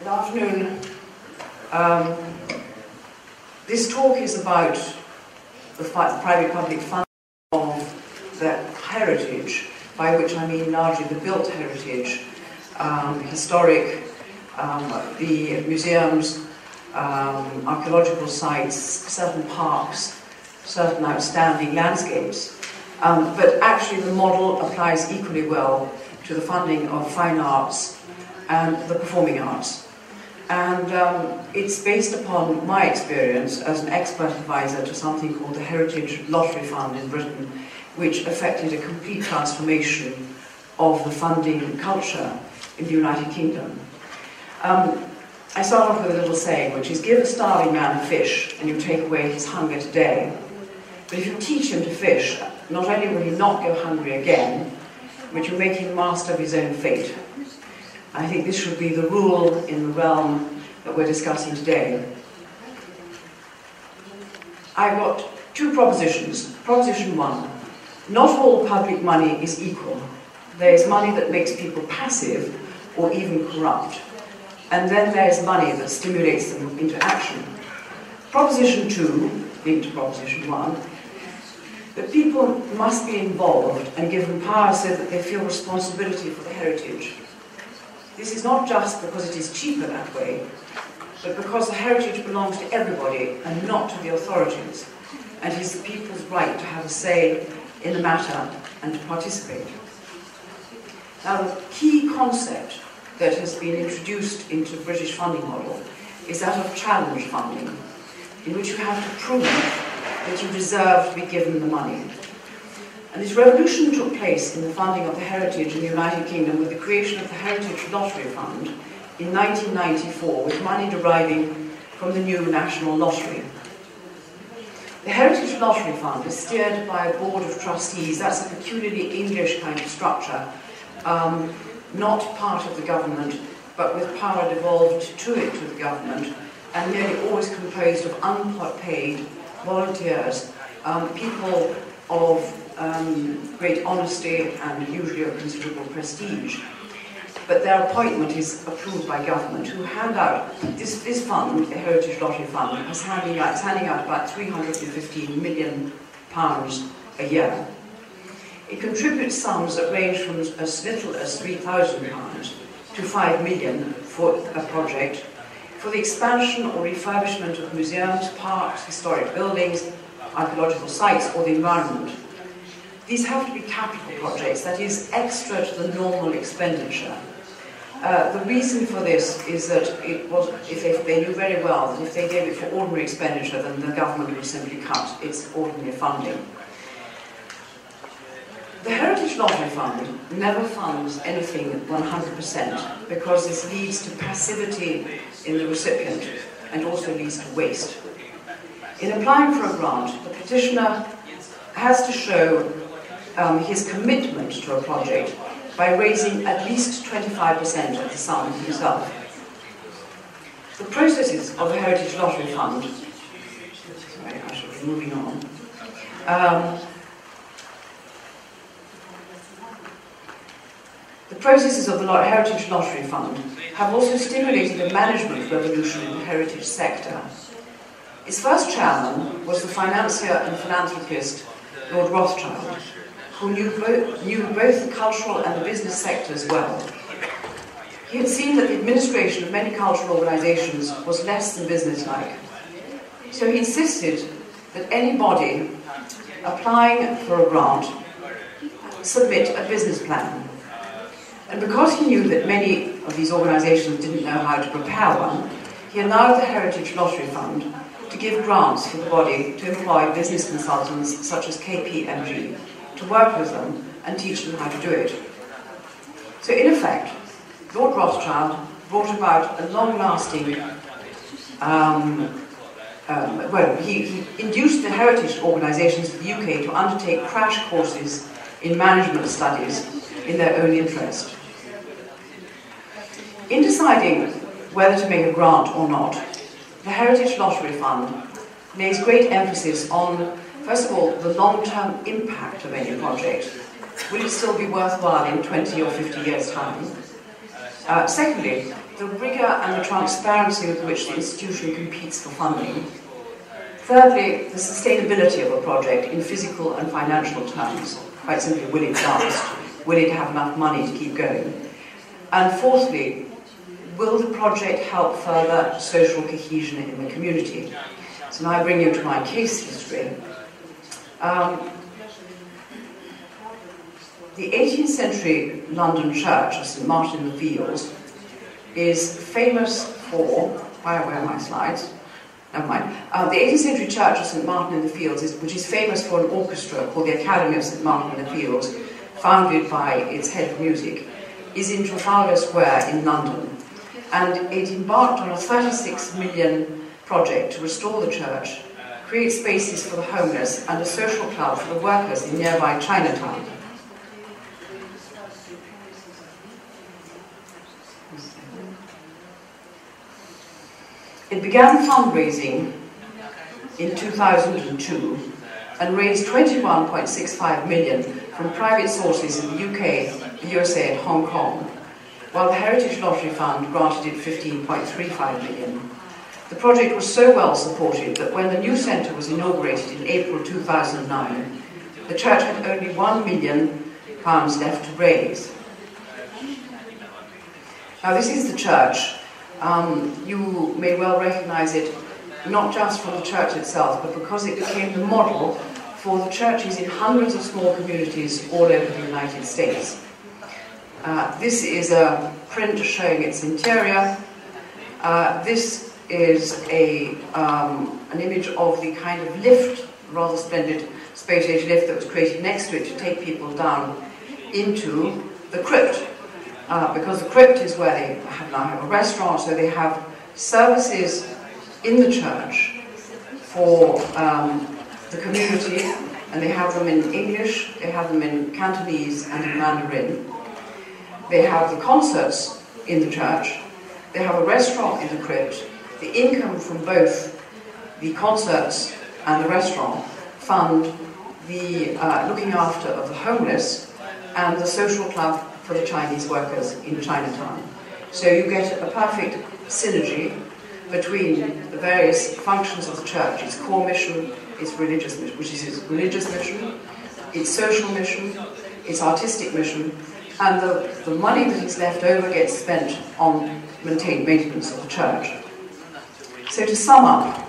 Good afternoon. This talk is about the private-public funding of that heritage, by which I mean largely the built heritage, historic, the museums, archaeological sites, certain parks, certain outstanding landscapes. But actually the model applies equally well to the funding of fine arts and the performing arts. And it's based upon my experience as an expert advisor to something called the Heritage Lottery Fund in Britain, which affected a complete transformation of the funding culture in the United Kingdom. I start off with a little saying, which is, give a starving man a fish and you take away his hunger today. But if you teach him to fish, not only will he not go hungry again, but you make him master of his own fate. I think this should be the rule in the realm that we're discussing today. I've got two propositions. Proposition one, not all public money is equal. There is money that makes people passive or even corrupt. And then there is money that stimulates them into action. Proposition two, linked to proposition one, that people must be involved and given power so that they feel responsibility for the heritage. This is not just because it is cheaper that way, but because the heritage belongs to everybody and not to the authorities, and it is the people's right to have a say in the matter and to participate. Now, the key concept that has been introduced into the British funding model is that of challenge funding, in which you have to prove that you deserve to be given the money. And this revolution took place in the funding of the heritage in the United Kingdom with the creation of the Heritage Lottery Fund in 1994, with money deriving from the new National Lottery. The Heritage Lottery Fund is steered by a board of trustees. That's a peculiarly English kind of structure, not part of the government, but with power devolved to it, to the government, and nearly always composed of unpaid volunteers, people of great honesty and usually of considerable prestige. But their appointment is approved by government, who hand out, this fund, the Heritage Lottery Fund, is handing out about £315 million a year. It contributes sums that range from as little as £3,000 to £5 million for a project, for the expansion or refurbishment of museums, parks, historic buildings, archaeological sites, or the environment. These have to be capital projects, that is, extra to the normal expenditure. The reason for this is that they knew very well that if they gave it for ordinary expenditure, then the government would simply cut its ordinary funding. The Heritage Lottery Fund never funds anything 100%, because this leads to passivity in the recipient and also leads to waste. In applying for a grant, the petitioner has to show his commitment to a project by raising at least 25% of the sum himself. The processes of the Heritage Lottery Fund, sorry, I should be moving on. The processes of the Heritage Lottery Fund have also stimulated a management revolution in the heritage sector. Its first chairman was the financier and philanthropist Lord Rothschild, who knew both the cultural and the business sectors well. He had seen that the administration of many cultural organisations was less than businesslike. So he insisted that anybody applying for a grant submit a business plan. And because he knew that many of these organisations didn't know how to prepare one, he allowed the Heritage Lottery Fund to give grants for the body to employ business consultants such as KPMG to work with them and teach them how to do it. So in effect, Lord Rothschild brought about a long-lasting, he induced the heritage organisations of the UK to undertake crash courses in management studies in their own interest. In deciding whether to make a grant or not, the Heritage Lottery Fund lays great emphasis on, first of all, the long-term impact of any project. Will it still be worthwhile in 20 or 50 years' time? Secondly, the rigour and the transparency with which the institution competes for funding. Thirdly, the sustainability of a project in physical and financial terms. Quite simply, will it last? Will it have enough money to keep going? And fourthly, will the project help further social cohesion in the community? So now I bring you to my case history. The 18th century London church of St Martin in the Fields is famous for, why are my slides? Never mind. The 18th century church of St Martin in the Fields, which is famous for an orchestra called the Academy of St Martin in the Fields, founded by its head of music, is in Trafalgar Square in London. And it embarked on a £36 million project to restore the church, create spaces for the homeless, and a social club for the workers in nearby Chinatown. It began fundraising in 2002 and raised £21.65 million from private sources in the UK, the USA and Hong Kong, while the Heritage Lottery Fund granted it £15.35 million. The project was so well supported that when the new centre was inaugurated in April 2009, the church had only £1 million left to raise. Now this is the church. You may well recognise it, not just for the church itself, but because it became the model for the churches in hundreds of small communities all over the United States. This is a print showing its interior. This is an image of the kind of lift, rather splendid space-age lift that was created next to it to take people down into the crypt. Because the crypt is where they now have a restaurant, so they have services in the church for the community, and they have them in English, they have them in Cantonese and in Mandarin. They have the concerts in the church, they have a restaurant in the crypt. The income from both the concerts and the restaurant fund the looking after of the homeless and the social club for the Chinese workers in Chinatown. So you get a perfect synergy between the various functions of the church, its core mission, its religious mission, which is its religious mission, its social mission, its artistic mission, and the money that is left over gets spent on maintenance of the church. So to sum up,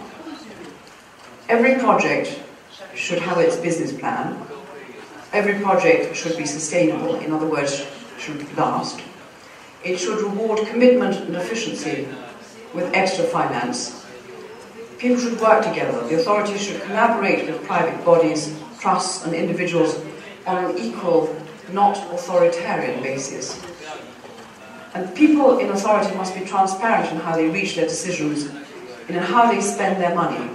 every project should have its business plan, every project should be sustainable, in other words, should last. It should reward commitment and efficiency with extra finance. People should work together. The authorities should collaborate with private bodies, trusts and individuals on an equal, not authoritarian basis. And people in authority must be transparent in how they reach their decisions and in how they spend their money.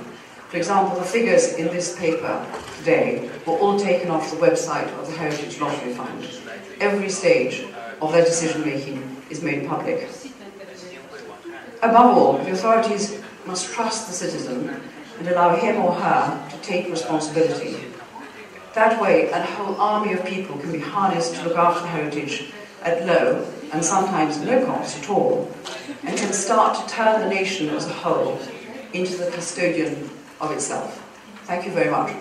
For example, the figures in this paper today were all taken off the website of the Heritage Lottery Fund. Every stage of their decision-making is made public. Above all, the authorities must trust the citizen and allow him or her to take responsibility. That way, a whole army of people can be harnessed to look after the heritage at low and sometimes no cost at all, and can start to turn the nation as a whole into the custodian of itself. Thank you very much.